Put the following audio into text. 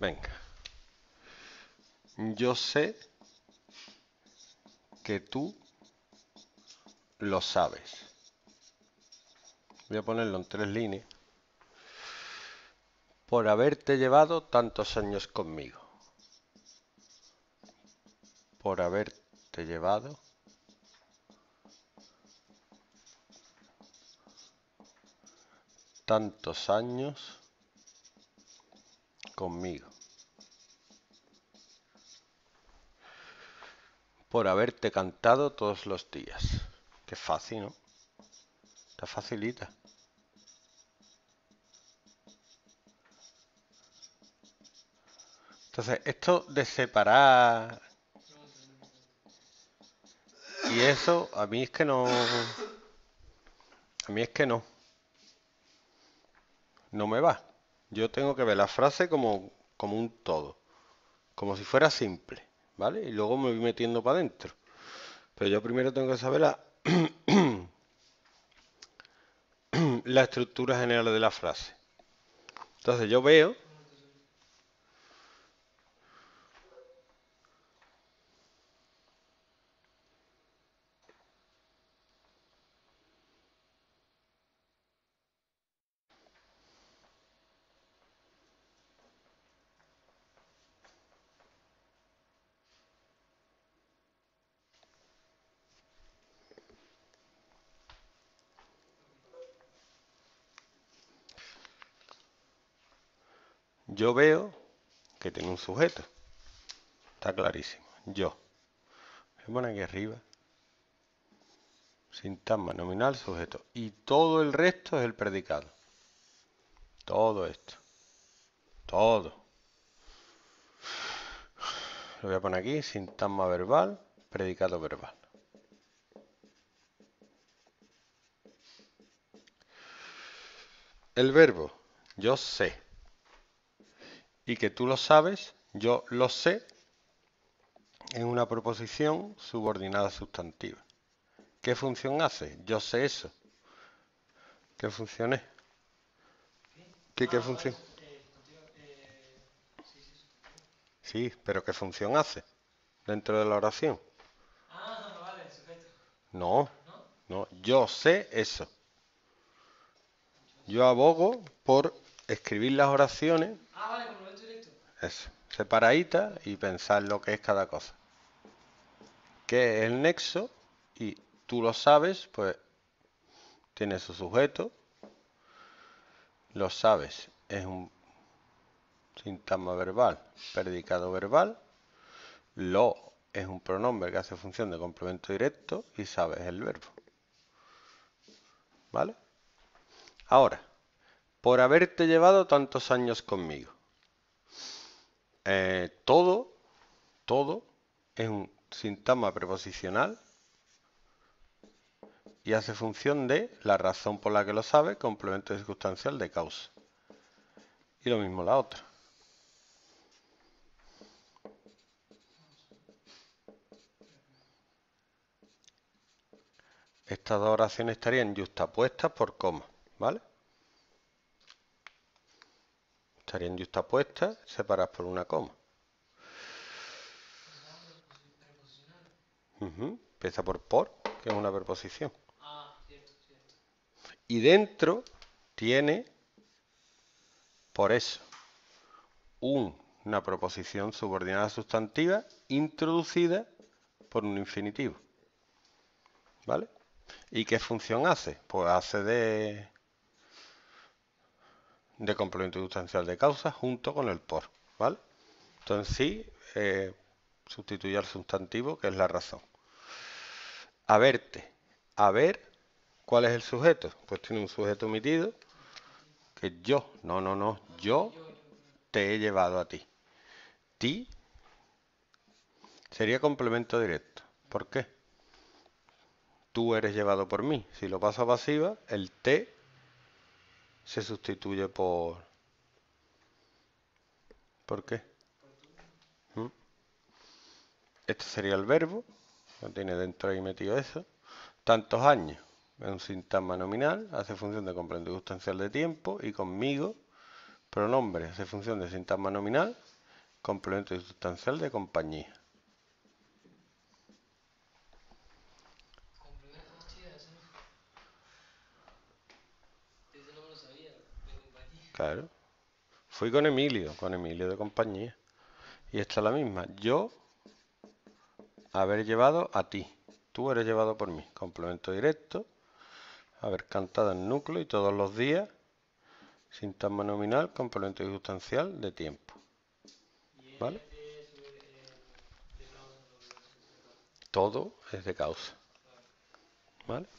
Venga. Yo sé que tú lo sabes. Voy a ponerlo en 3 líneas. Por haberte llevado tantos años conmigo. Por haberte llevado tantos años conmigo. Por haberte cantado todos los días. Qué fácil, ¿no? Está facilita. Entonces, esto de separar y eso, a mí es que no. A mí es que no. No me va. Yo tengo que ver la frase como un todo. Como si fuera simple, ¿vale? Y luego me voy metiendo para adentro. Pero yo primero tengo que saber la estructura general de la frase. Entonces yo veo. Yo veo que tiene un sujeto. Está clarísimo. Yo. Voy a poner aquí arriba. Sintagma nominal, sujeto. Y todo el resto es el predicado. Todo esto. Todo. Lo voy a poner aquí. Sintagma verbal, predicado verbal. El verbo. Yo sé. Y que tú lo sabes, yo lo sé, en una proposición subordinada sustantiva. ¿Qué función hace? Yo sé eso. ¿Qué función es? ¿Qué función? Sí, pero ¿qué función hace dentro de la oración? Ah, no, vale, sujeto. No, no, yo sé eso. Yo abogo por escribir las oraciones. Ah, vale. Eso, separadita y pensar lo que es cada cosa. ¿Qué es el nexo? Y tú lo sabes, pues tiene su sujeto. Lo sabes, es un sintagma verbal, predicado verbal. Lo es un pronombre que hace función de complemento directo y sabes el verbo. ¿Vale? Ahora, por haberte llevado tantos años conmigo. Todo es un sintagma preposicional y hace función de la razón por la que lo sabe, complemento circunstancial de causa. Y lo mismo la otra. Estas dos oraciones estarían yuxtapuestas por coma, ¿vale? Estarían yuxtapuestas, separadas por una coma. Empieza por, que es una preposición. Ah, cierto, cierto. Y dentro tiene, por eso, una proposición subordinada sustantiva introducida por un infinitivo. ¿Vale? ¿Y qué función hace? Pues hace de complemento sustancial de causa junto con el por, ¿vale? Entonces sí, sustituye al sustantivo, que es la razón. Haberte. A ver, ¿cuál es el sujeto? Pues tiene un sujeto omitido, que es yo. No, yo te he llevado a ti. Ti sería complemento directo. ¿Por qué? Tú eres llevado por mí. Si lo paso a pasiva, el te se sustituye por... ¿Por qué? Este sería el verbo. No tiene dentro ahí metido eso. Tantos años. Es un sintagma nominal. Hace función de complemento sustancial de tiempo. Y conmigo Pronombres de función de sintagma nominal, complemento y sustancial de compañía. Claro. Fui con Emilio de compañía. Y esta es la misma. Yo haber llevado a ti. Tú eres llevado por mí. Complemento directo. Haber cantado en núcleo y todos los días. Sintagma nominal, complemento y sustancial de tiempo. ¿Vale? Todo es de causa. ¿Vale?